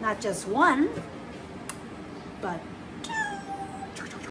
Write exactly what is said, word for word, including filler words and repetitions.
not just one, but